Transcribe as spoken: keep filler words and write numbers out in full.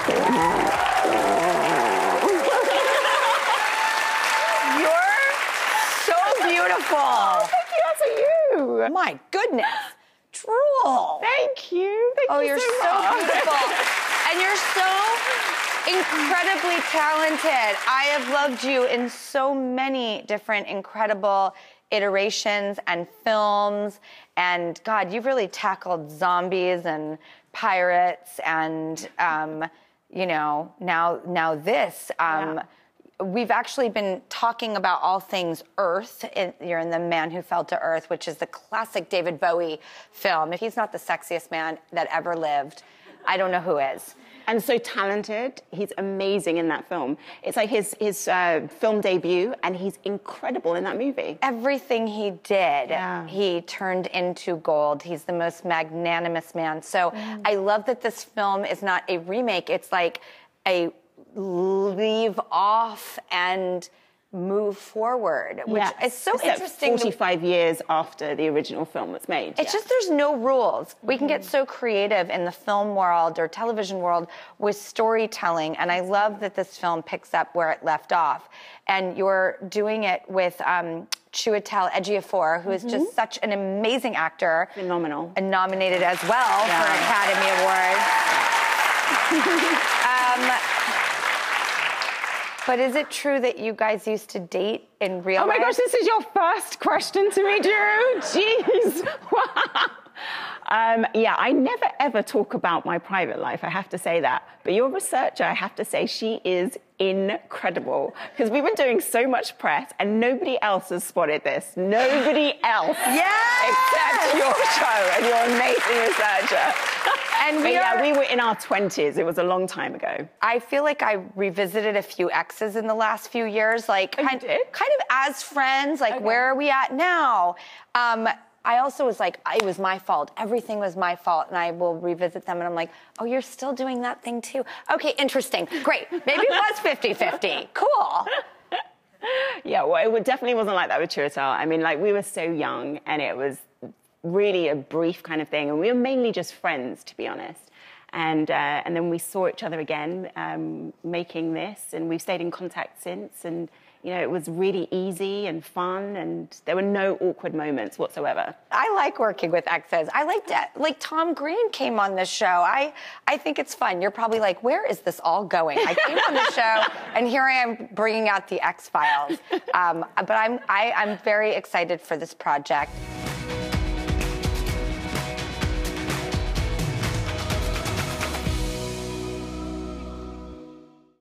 You're so beautiful. Oh, thank you. That's a you. My goodness. Drool. Thank you. Thank oh, you you're so, so beautiful. And you're so incredibly talented. I have loved you in so many different incredible iterations and films. And God, you've really tackled zombies and pirates and, um, you know, now, now this. Um, yeah. We've actually been talking about all things Earth. In, you're in The Man Who Fell to Earth, which is the classic David Bowie film. If he's not the sexiest man that ever lived, I don't know who is. And so talented. He's amazing in that film. It's like his, his uh, film debut, and he's incredible in that movie. Everything he did, yeah. he turned into gold. He's the most magnanimous man. So mm. I love that this film is not a remake. It's like a leave off and move forward, which yes. is so Except interesting. forty-five years after the original film was made. It's yeah. just there's no rules. We mm-hmm. can get so creative in the film world or television world with storytelling, and I love that this film picks up where it left off. And you're doing it with um, Chiwetel Ejiofor, who mm-hmm. is just such an amazing actor. Phenomenal. And nominated as well yeah. for Academy Awards. um, But is it true that you guys used to date in real life? Oh my gosh, this is your first question to me, Drew. Jeez. um, yeah, I never ever talk about my private life, I have to say that. But your researcher, I have to say, she is incredible. Because we've been doing so much press and nobody else has spotted this. Nobody else. Yes! Except your show and your amazing researcher. And we but yeah, are, we were in our twenties. It was a long time ago. I feel like I revisited a few exes in the last few years, like oh, kind, kind of as friends, like okay. where are we at now? Um, I also was like, it was my fault. Everything was my fault. And I will revisit them and I'm like, oh, you're still doing that thing too. Okay, interesting. Great. Maybe it was fifty fifty. Cool. Yeah, well, it definitely wasn't like that with Chiwetel. I mean, like, we were so young and it was really a brief kind of thing, and we were mainly just friends, to be honest. And uh, and then we saw each other again, um, making this, and we've stayed in contact since. And you know, it was really easy and fun, and there were no awkward moments whatsoever. I like working with exes. I like that. Like Tom Green came on this show. I I think it's fun. You're probably like, where is this all going? I came on the show, and here I am bringing out the X-Files. Um, but I'm I, I'm very excited for this project.